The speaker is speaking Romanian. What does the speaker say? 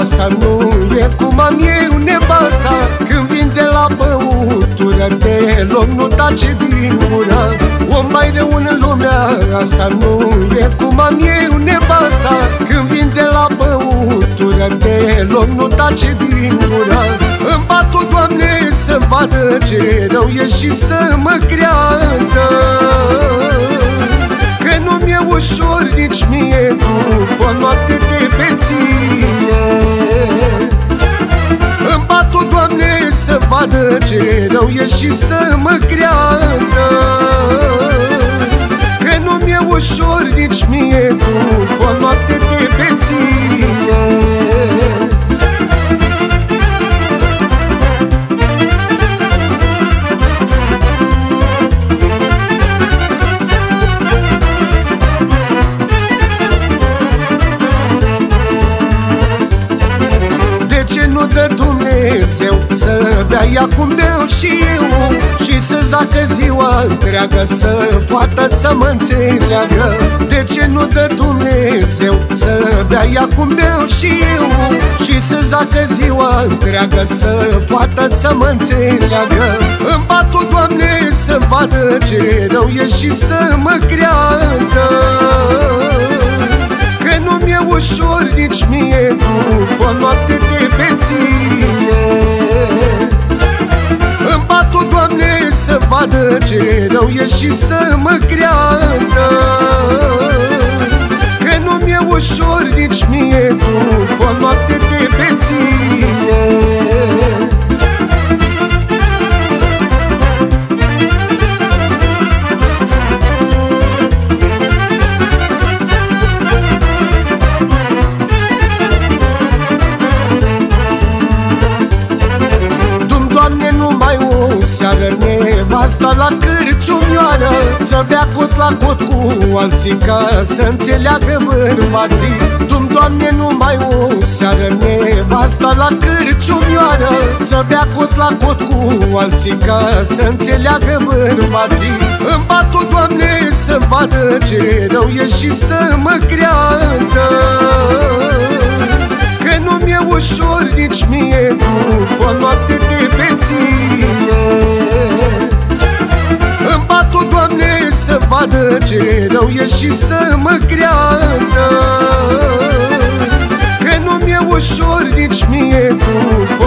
asta nu e cum am eu nevasta. Când vin de la băutură pe loc nu tace din ură. O mai rău în lumea asta nu e cum am eu nevasta. Când vin de la băutură pe loc nu tace din ură. Îmi bat-o, Doamne, să vadă ce rău e și să mă creadă. Că nu-mi e ușor nici mie după o noapte de beție. Îmi bat-o, Doamne, să vadă ce rău e și să mă creadă. Că nu-mi e ușor nici mie după o noapte de beție. Dă Dumnezeu să bei acum beau și eu și să zacă ziua întreagă să poată să mă înțeleagă. De ce nu dă Dumnezeu să bei acum beau și eu și să zacă ziua întreagă să poată să mă înțeleagă. Îmi bat-o, Doamne, să vadă ce rău e și să mă creadă. Că nu-mi e ușor nici mie după o noapte de beție. Îmi bat-o, Doamne, să vadă ce rău e și să mă creadă. Că nu-mi e ușor nici mie după o noapte de beție. Nevasta la cârciumioară să bea cot la cot cu alții ca să înțeleagă bărbații. Dum, Doamne, numai o seară. Nevasta la cârciumioară să bea cot la cot cu alții ca să înțeleagă bărbații. Îmi bat-o, Doamne, să vadă ce rău e și să mă creadă. Că nu-mi e ușor nici mie după o noapte de beție. Îmi bat-o, Doamne, să vadă ce rău e și să mă creadă. Că nu-mi e ușor nici mie după